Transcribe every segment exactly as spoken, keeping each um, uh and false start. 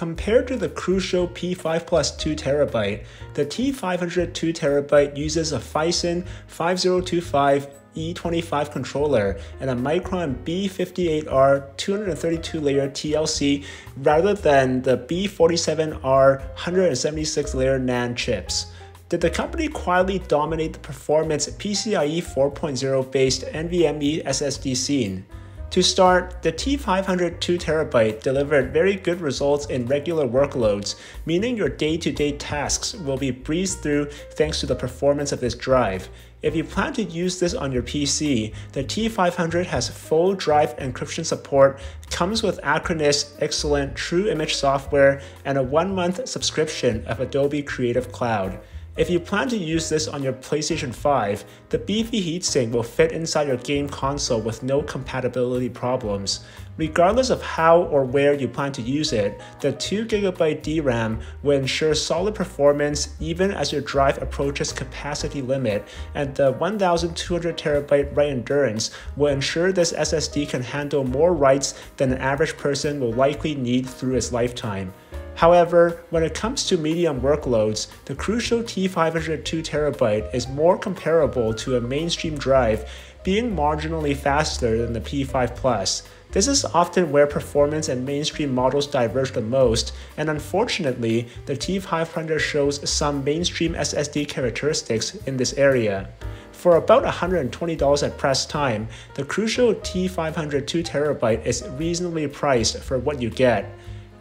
Compared to the Crucial P five Plus two terabyte, the T five hundred two terabyte uses a Phison fifty twenty-five E twenty-five controller and a Micron B fifty-eight R two hundred thirty-two layer T L C rather than the B forty-seven R one hundred seventy-six layer NAND chips. Did the company quietly dominate the performance P C I E four point oh based NVMe S S D scene? To start, the T five hundred two terabyte delivered very good results in regular workloads, meaning your day-to-day tasks will be breezed through thanks to the performance of this drive. If you plan to use this on your P C, the T five hundred has full drive encryption support, comes with Acronis excellent True Image software, and a one-month subscription of Adobe Creative Cloud. If you plan to use this on your PlayStation five, the beefy heatsink will fit inside your game console with no compatibility problems. Regardless of how or where you plan to use it, the two gigabyte D RAM will ensure solid performance even as your drive approaches capacity limit, and the one thousand two hundred terabyte write endurance will ensure this S S D can handle more writes than an average person will likely need through its lifetime. However, when it comes to medium workloads, the Crucial T five hundred two terabyte is more comparable to a mainstream drive, being marginally faster than the P five Plus. This is often where performance and mainstream models diverge the most, and unfortunately, the T five hundred shows some mainstream S S D characteristics in this area. For about one hundred twenty dollars at press time, the Crucial T five hundred two terabyte is reasonably priced for what you get.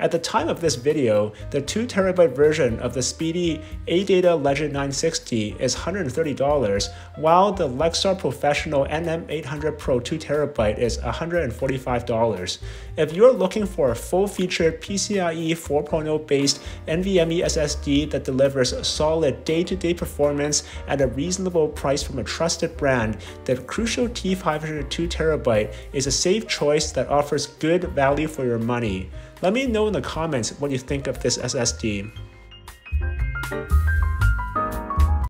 At the time of this video, the two terabyte version of the speedy ADATA Legend nine sixty is one hundred thirty dollars, while the Lexar Professional N M eight hundred Pro two terabyte is one hundred forty-five dollars. If you're looking for a full-featured P C I E four point oh based NVMe S S D that delivers solid day-to-day performance at a reasonable price from a trusted brand, the Crucial T five hundred two terabyte is a safe choice that offers good value for your money. Let me know in the comments what you think of this S S D.